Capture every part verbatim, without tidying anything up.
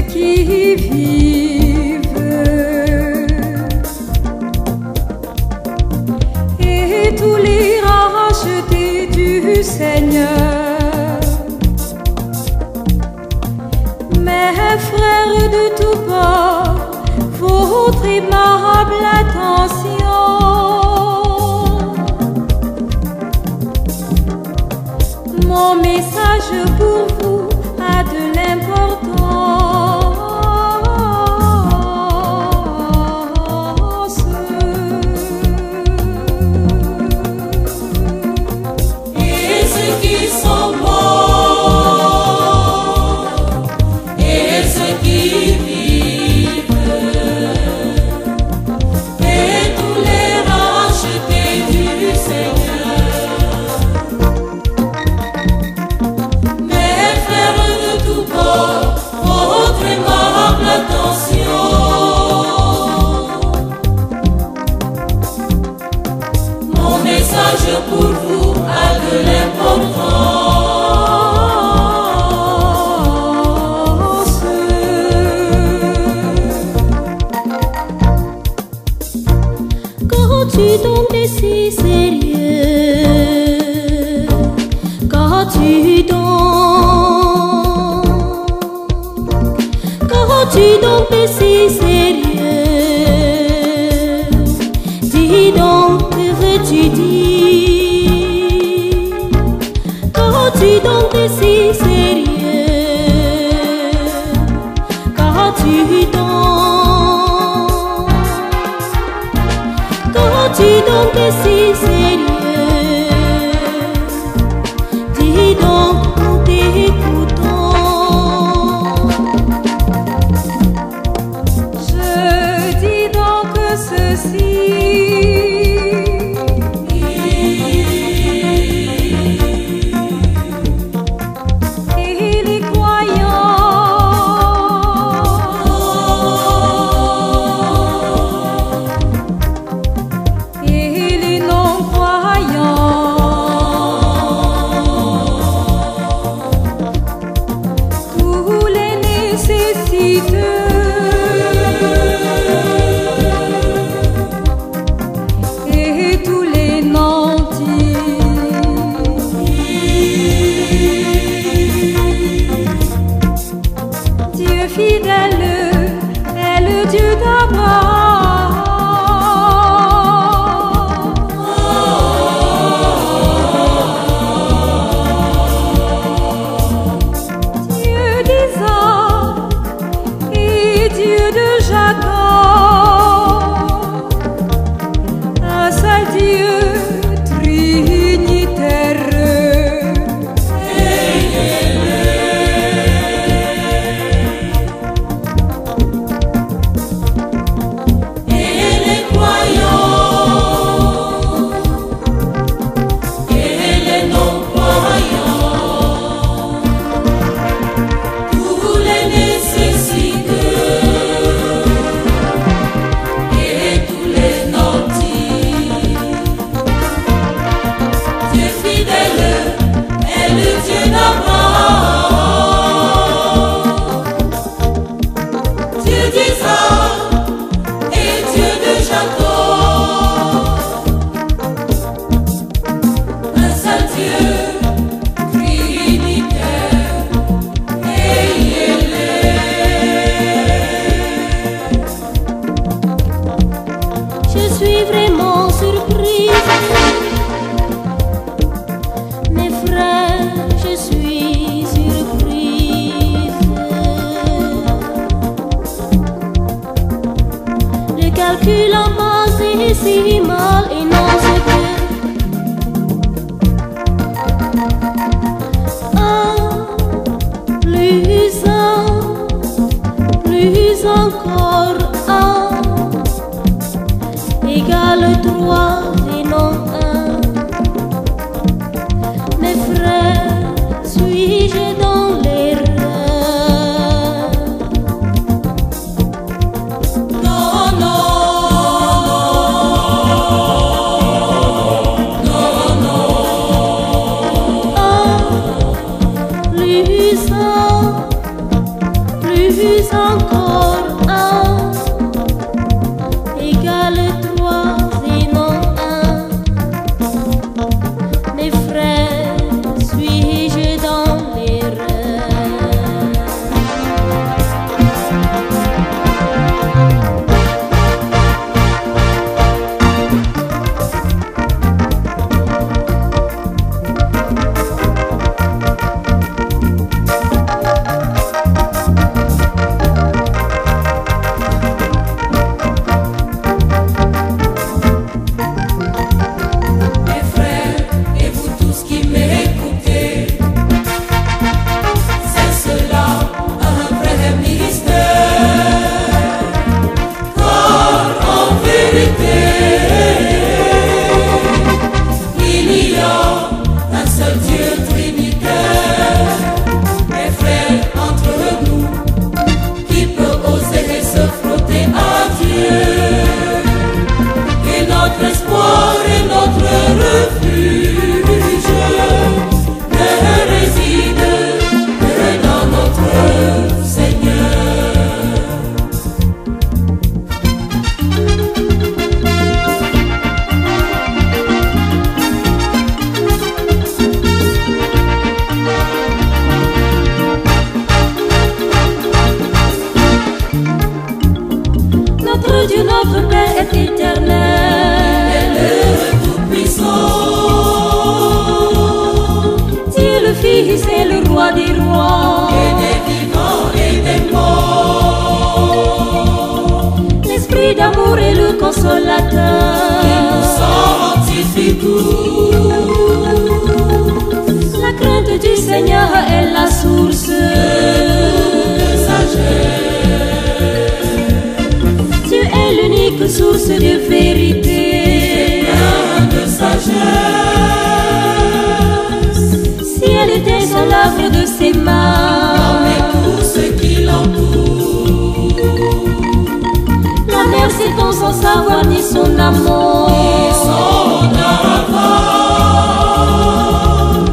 ceux qui vivent, et tous les rachetés du Seigneur, mes frères de tous bords, votre aimable attention. Mon message pour vous a de l'importance. Et ceux qui sont morts, et ceux qui vivent, et tous les rachetés du Seigneur, mes frères de tout bord, votre aimable attention. Mon message pour vous a de l'importance. Tu tombes si sérieux quand tu tombes, quand tu tombes si sérieux, dis donc que veux-tu dire? Quand tu tombes si sérieux, quand tu tombes, dis donc que si sérieux, dis donc nous t'écoutons. Je dis donc ceci, et les croyants, et tous les nantis. Dieu fidèle est le Dieu d'Abraham, Dieu d'Isaac et Dieu de Jacob, un seul Dieu trinitaire. Et les croyants, et les non-croyants, tous les nécessiteux, et tous les nantis. Dieu fidèle est le Dieu d'Abraham, Dieu d'Isaac et Dieu de Jacob, un seul Dieu trinitaire. Et il est. Je suis vraiment surprise, mes frères, je suis surprise. Le calcul en base est si mal et non c'est que un plus un plus encore un égale trois et non un. Mes frères, suis-je dans l'erreur? Non, non, non, non. Un plus un plus plus encore un égale trois et non un. Mes frères, suis-je dans les notre Père est éternel, le Tout-Puissant. Dieu le Fils est le Roi des rois, et des vivants et des morts. L'Esprit d'amour est le Consolateur, et nous sanctifie tout. La crainte du Seigneur est la source de sagesse. Source de vérité, de sagesse. Si elle était dans l'œuvre de ses mains, dans tout ce qui l'entoure, la mer s'étend sans savoir ni son amour, ni son aval.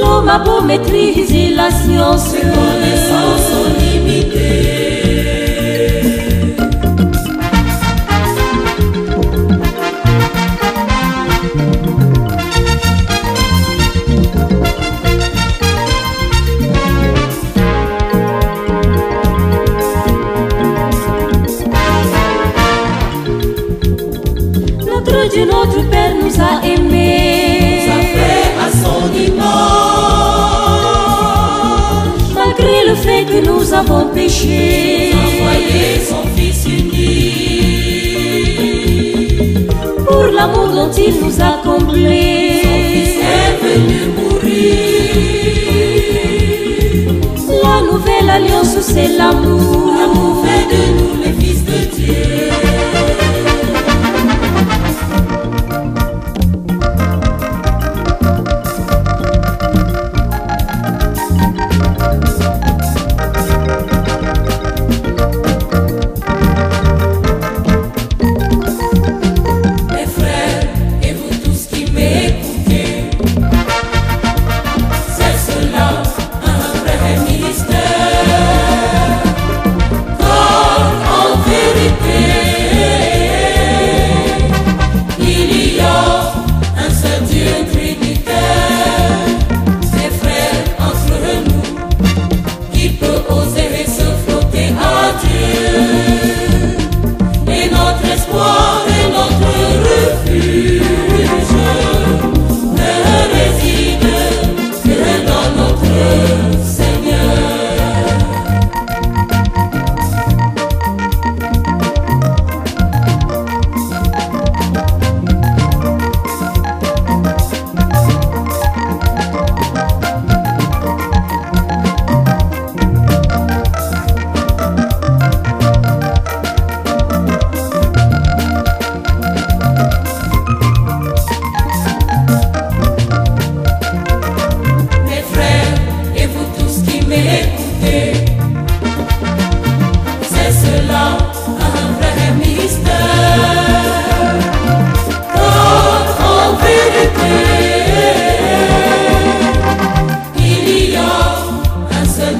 L'homme a beau maîtriser la science, ses connaissances sont limitées. Notre Père nous a aimés, nous a fait à son image. Malgré le fait que nous avons péché, envoyé son Fils unique. Pour l'amour dont il nous a comblés, son Fils est venu mourir. La nouvelle alliance, c'est l'amour. L'amour fait de nous les fils de Dieu.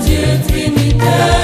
Dieu Trinitaire.